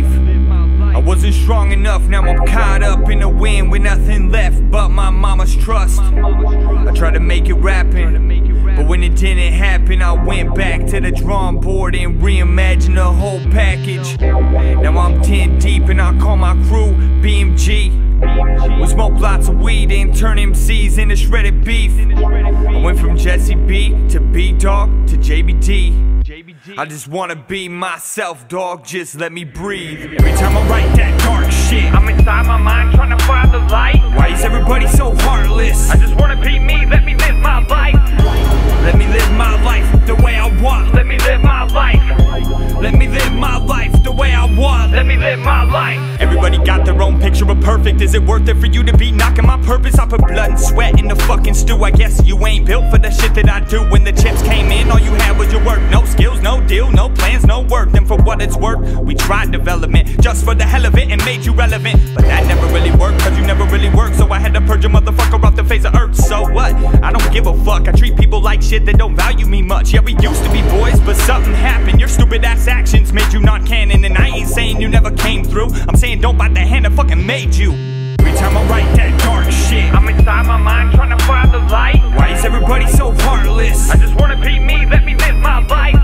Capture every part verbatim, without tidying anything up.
life. I wasn't strong enough, now I'm caught up in the wind with nothing left but my mama's trust. I tried to make it rapping, but when it didn't happen, I went back to the drawing board and reimagined the whole package. Now I'm ten deep and I call my crew B M G. We smoked lots of weed and turned M Cs into shredded beef. I went from Jesse B to B Dawg to J B D. I just wanna be myself, dog, just let me breathe. Every time I write that dark shit, I'm inside my mind trying to find the light. Why is everybody so heartless? I just wanna be me, let me live my life. Let me live my life the way I want. Let me live my life. Let me live my life the way I want. Let me live my life. Everybody got their own picture of perfect. Is it worth it for you to be knocking my purpose? I put blood and sweat in the fucking stew. I guess you ain't built for the shit that I do. When the chips came in, all you had was your work. No skills, no deal, no plans, no work. Then for what it's worth, we tried development just for the hell of it and made you relevant. But that never really worked, cause you never really worked. So I had to purge a motherfucker off the face of earth. So what? I don't give a fuck. I treat people like shit that don't value me much. Yeah, we used to be boys, but something happened. Your stupid ass actions made you non-canon. And I ain't saying you never came through, I'm saying don't bite the hand that fucking made you. Every time I write that dark shit, I'm inside my mind trying to find the light. Why is everybody so heartless? I just wanna be me, let me live my life.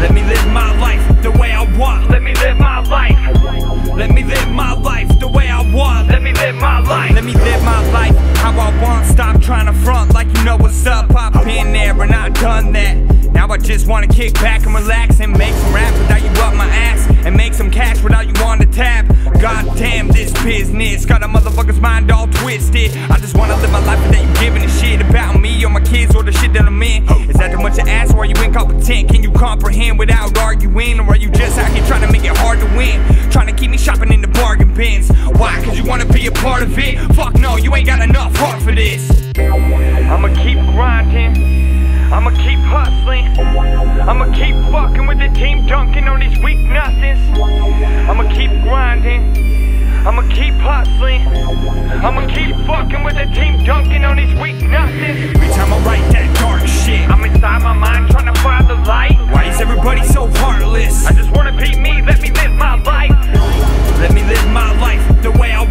Let me live my life the way I want. Let me live my life. Let me live my life the way I want. Let me live my life. Let me live my life how I want. Stop trying to front like you know what's up. I've been there and I've done that. Now I just wanna kick back and relax and make some rap without you up my ass, and make some cash without you on the tab. God damn, this business got a motherfucker's mind all twisted. I just wanna live my life without you giving a shit about me or my kids or the shit that I'm in. Is that too much to ask, or are you incompetent? Can you comprehend without arguing, or are you just out here trying to make it hard to win? Trying to keep me shopping in the bargain bins. Why? Cause you wanna be a part of it? Fuck no, you ain't got enough heart for this. I'ma keep grinding, I'ma keep hustling, I'ma keep fucking with the team, dunking on these weak nothings. I'ma keep grinding, I'ma keep hustling, I'ma keep fucking with the team, dunking on these weak nothings. Every time I write that dark shit, I'm inside my mind trying to find the light. Why is everybody so heartless? I just wanna be me, let me live my life. Let me live my life the way I